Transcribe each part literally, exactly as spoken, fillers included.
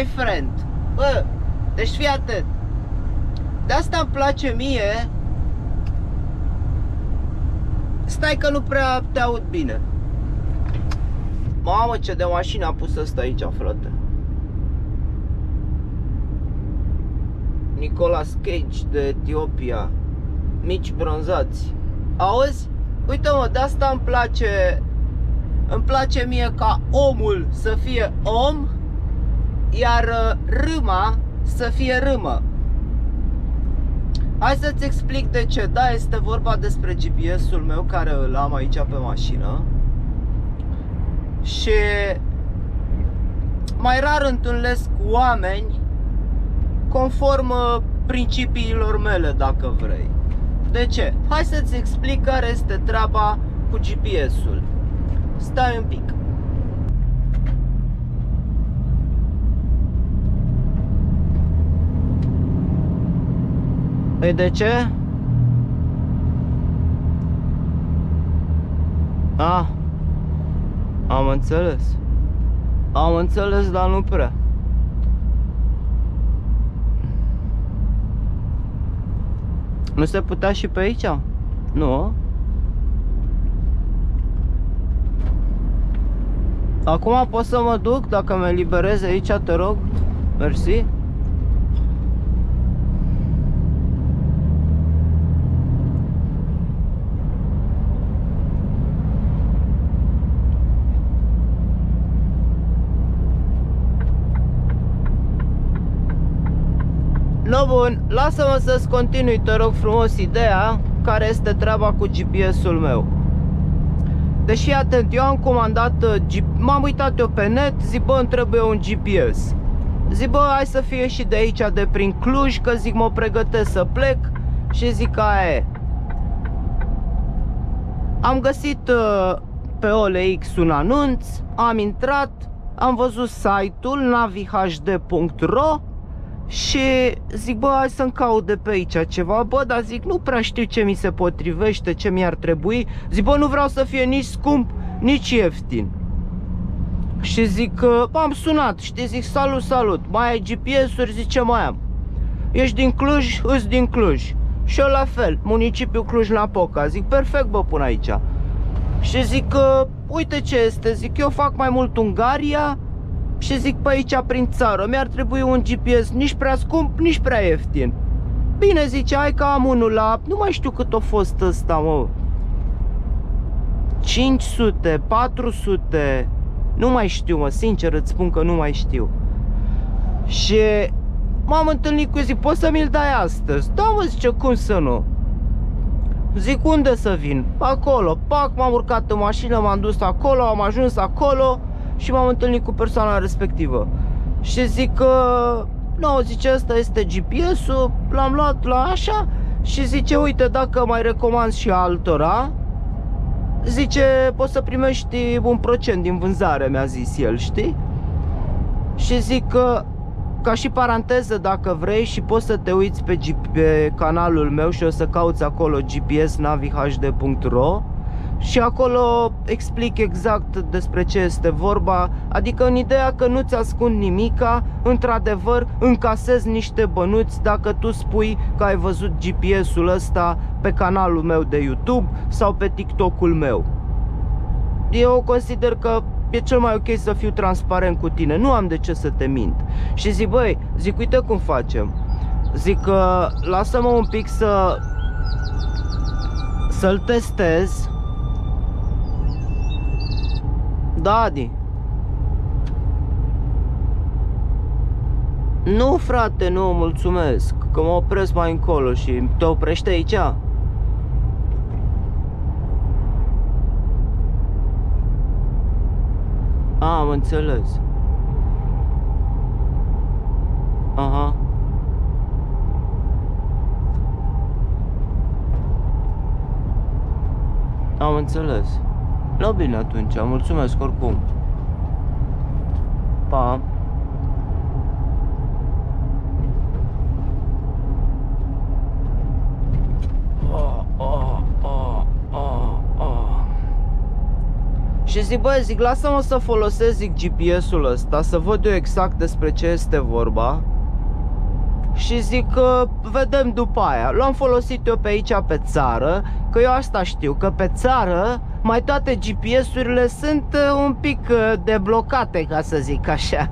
my friend. Bă, deci fii atent. De asta îmi place mie. Stai că nu prea te aud bine. Mamă, ce de mașină a pus ăsta aici, frate. Nicolas Cage de Etiopia. Mici bronzați. Auzi? Uite-mă, de asta îmi place. Îmi place mie ca omul să fie om, iar râma să fie râmă. Hai să-ți explic de ce. Da, este vorba despre G P S-ul meu care îl am aici pe mașină. Și mai rar întâlnesc oameni conform principiilor mele, dacă vrei. De ce? Hai să-ți explic care este treaba cu G P S-ul. Stai un pic. Păi de ce? A, am înțeles. Am înțeles, dar nu prea. Nu se putea și pe aici? Nu. Acum pot să mă duc, dacă mă eliberez aici, te rog. Mersi. No, bun, lasă-mă să-ți continui, te rog frumos, ideea care este treaba cu G P S-ul meu. Deși, atent, eu am comandat, m-am uitat eu pe net, zic, bă, îmi trebuie un G P S. Zic, bă, hai să fie și de aici, de prin Cluj, că zic, mă pregătesc să plec și zic, aia e. Am găsit pe O L X un anunț, am intrat, am văzut site-ul Navi H D punct ro. Și zic, bă, hai să-mi caut de pe aici ceva, bă, dar zic, nu prea știu ce mi se potrivește, ce mi-ar trebui. Zic, bă, nu vreau să fie nici scump, nici ieftin. Și zic, am sunat, știi, zic, salut, salut, mai ai G P S-uri? Zice, mai am. Ești din Cluj? Îți din Cluj. Și eu la fel, municipiul Cluj-Napoca. Zic, perfect, bă, până aici. Și zic, uite ce este, zic, eu fac mai mult Ungaria. Și zic, pe aici prin țară, mi-ar trebui un G P S nici prea scump, nici prea ieftin. Bine, zice, hai că am unul la, nu mai știu cât a fost ăsta, mă, cinci sute, patru sute, nu mai știu, mă, sincer îți spun că nu mai știu. Și m-am întâlnit cu, zic, poți să mi-l dai astăzi? Da, mă, zice, cum să nu? Zic, unde să vin? Acolo, pac, m-am urcat în mașină, m-am dus acolo, am ajuns acolo. Și m-am întâlnit cu persoana respectivă. Și zic că nu, zice, asta este G P S-ul, l-am luat la așa. Și zice, uite, dacă mai recomand și altora, zice, poți să primești un procent din vânzare, mi-a zis el, știi? Și zic că, ca și paranteză, dacă vrei, și poți să te uiți pe, G P, pe canalul meu și o să cauți acolo G P S Navi H D punct ro. Și acolo explic exact despre ce este vorba, adică în ideea că nu-ți ascund nimica, într-adevăr încasezi niște bănuți dacă tu spui că ai văzut G P S-ul ăsta pe canalul meu de YouTube sau pe TikTok-ul meu. Eu consider că e cel mai ok să fiu transparent cu tine, nu am de ce să te mint. Și zic, băi, zic, uite cum facem, zic că lasă-mă un pic să, să-l testez. Da, Adi. Nu, frate, nu, mulțumesc, că mă opresc mai încolo. Și te oprește aici? Am înțeles. Aha. Am înțeles. La bine atunci, mulțumesc oricum. Pa. Și zic, bă, zic, lasă-mă să folosesc, zic, G P S-ul ăsta, să văd eu exact despre ce este vorba. Și zic că vedem după aia. L-am folosit eu pe aici, pe țară, că eu asta știu, că pe țară mai toate G P S-urile sunt un pic deblocate, ca să zic așa.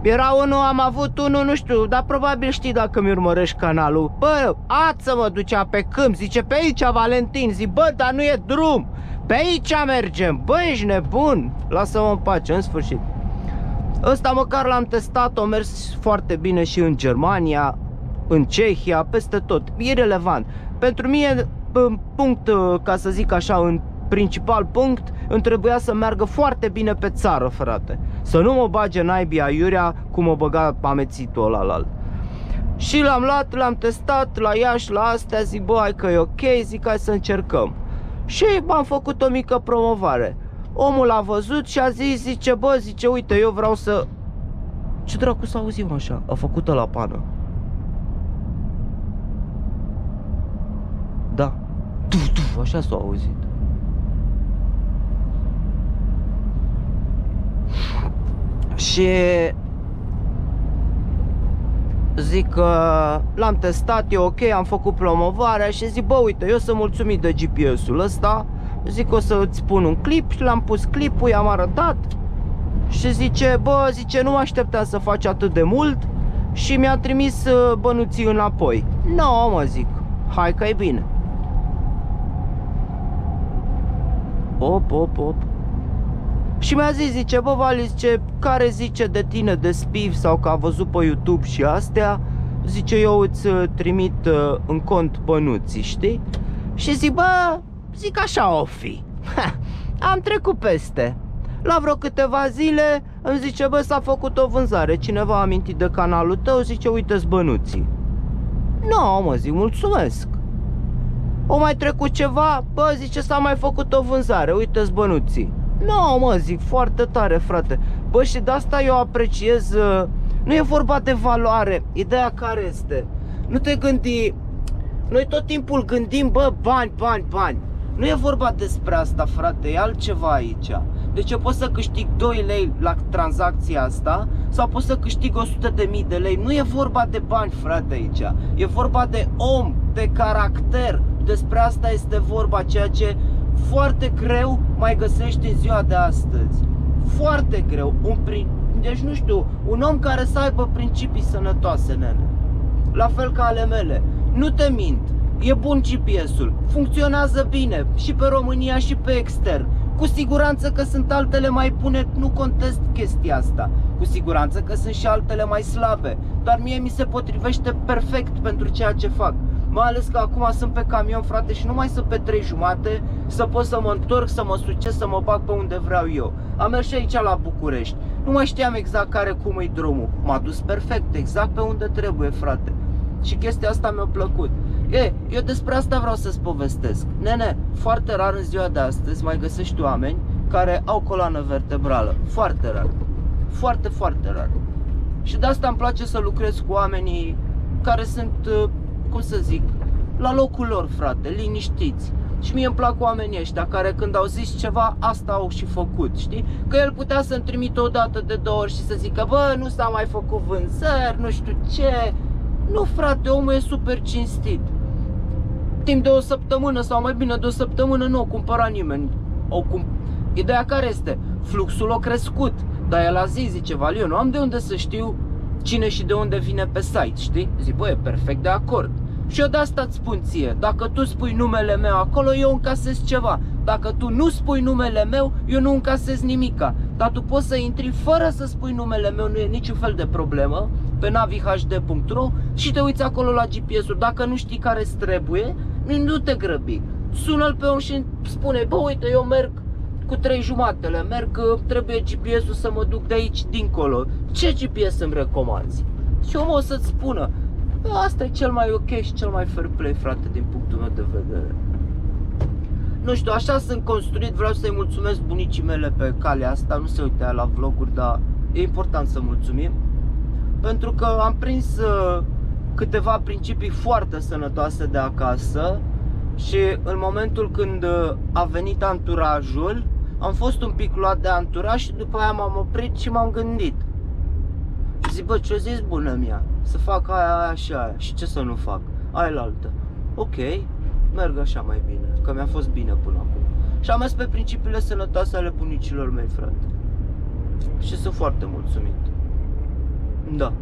Era unul, am avut unul, nu știu, dar probabil știi dacă mi urmărești canalul. Bă, ață mă ducea pe câmp, zice, pe aici, Valentin, zic, bă, dar nu e drum, pe aici mergem, bă, ești nebun, lasă-mă în pace, în sfârșit. Ăsta măcar l-am testat, a mers foarte bine și în Germania, în Cehia, peste tot, e relevant. Pentru mine, în punct, ca să zic așa, în principal punct, îmi trebuia să meargă foarte bine pe țară, frate. Să nu mă bage naibii aiurea cum mă băga amețitul ăla la alt. Și l-am luat, l-am testat la Iași, la astea, zic, bă, hai că e ok, zic, hai să încercăm. Și m-am făcut o mică promovare. Omul a văzut și a zis, zice, bă, zice, uite, eu vreau să... Ce dracu să auzim așa? A făcut ăla pană. Da. Tuf, tuf, așa s-a auzit. Și... zic că l-am testat, e ok, am făcut promovarea și zic, bă, uite, eu sunt mulțumit de G P S-ul ăsta. Zic, o să îți pun un clip și l-am pus clipul, i-am arătat. Și zice, bă, zice, nu mă așteptam să faci atât de mult. Și mi-a trimis bănuții înapoi. Nu, mă, zic, hai că e bine. Op, op, op. Și mi-a zis, zice, bă, Vali, zice, care zice de tine, de spiv sau că a văzut pe YouTube și astea. Zice, eu îți trimit în cont bănuții, știi? Și zic, bă, zic, așa o fi. Ha, am trecut peste. La vreo câteva zile îmi zice, bă, s-a făcut o vânzare. Cineva a amintit de canalul tău, zice, uite-ți bănuții. Nu, mă, zic, mulțumesc. O mai trecut ceva, bă, zice, s-a mai făcut o vânzare, uite-ți bănuții. Nu, mă, zic, foarte tare, frate. Bă, și de asta eu apreciez. uh, Nu e vorba de valoare. Ideea care este? Nu te gândi. Noi tot timpul gândim, bă, bani, bani, bani. Nu e vorba despre asta, frate, e altceva aici. Deci eu pot să câștig doi lei la tranzacția asta sau pot să câștig o sută de mii de lei. Nu e vorba de bani, frate, aici. E vorba de om, de caracter. Despre asta este vorba, ceea ce foarte greu mai găsești în ziua de astăzi. Foarte greu. Un prin... Deci nu știu, un om care să aibă principii sănătoase, nene. La fel ca ale mele. Nu te mint. E bun G P S-ul, funcționează bine și pe România și pe extern. Cu siguranță că sunt altele mai bune, nu contest chestia asta. Cu siguranță că sunt și altele mai slabe, dar mie mi se potrivește perfect pentru ceea ce fac. Mai ales că acum sunt pe camion, frate, și nu mai sunt pe trei jumate, să pot să mă întorc, să mă sucesc, să mă bag pe unde vreau eu. Am mers și aici la București, nu mai știam exact care cum e drumul. M-a dus perfect, exact pe unde trebuie, frate. Și chestia asta mi-a plăcut. E, eu despre asta vreau să-ți povestesc. Nene, foarte rar în ziua de astăzi mai găsești oameni care au coloană vertebrală. Foarte rar. Foarte, foarte rar. Și de asta îmi place să lucrez cu oamenii care sunt, cum să zic, la locul lor, frate, liniștiți. Și mie îmi plac oamenii ăștia care când au zis ceva, asta au și făcut, știi? Că el putea să-mi trimite o dată de două ori și să zică, bă, nu s-a mai făcut vânzări, nu știu ce. Nu, frate, omul e super cinstit. Timp de o săptămână sau mai bine de o săptămână nu o cumpăra nimeni. O cum... Ideea care este? Fluxul a crescut, dar el a zis, zice, Vali, eu nu am de unde să știu cine și de unde vine pe site, știi? Zic, bă, e perfect de acord. Și eu de asta îți spun ție, dacă tu spui numele meu acolo, eu încasez ceva. Dacă tu nu spui numele meu, eu nu încasez nimica. Dar tu poți să intri fără să spui numele meu, nu e niciun fel de problemă, pe Navi H D punct ro și te uiți acolo la G P S-ul. Dacă nu știi care îți trebuie, nu te grăbi. Sună-l pe om și spune, bă, uite, eu merg cu trei jumatele, merg, trebuie G P S-ul să mă duc de aici dincolo. Ce G P S îmi recomanzi? Și omul o să-ți spună. Asta e cel mai ok și cel mai fair play, frate, din punctul meu de vedere. Nu știu, așa sunt construit, vreau să-i mulțumesc bunicii mele pe calea asta, nu se uita la vloguri, dar e important să mulțumim. Pentru că am prins uh, câteva principii foarte sănătoase de acasă și în momentul când uh, a venit anturajul, am fost un pic luat de anturaj și după aia m-am oprit și m-am gândit. Zic, bă, ce-o zis bună mea? Să fac aia, aia și aia. Și ce să nu fac? Aia-l-altă. Ok, merg așa mai bine, că mi-a fost bine până acum. Și am mers pe principiile sănătoase ale bunicilor mei, frate. Și sunt foarte mulțumit. Da.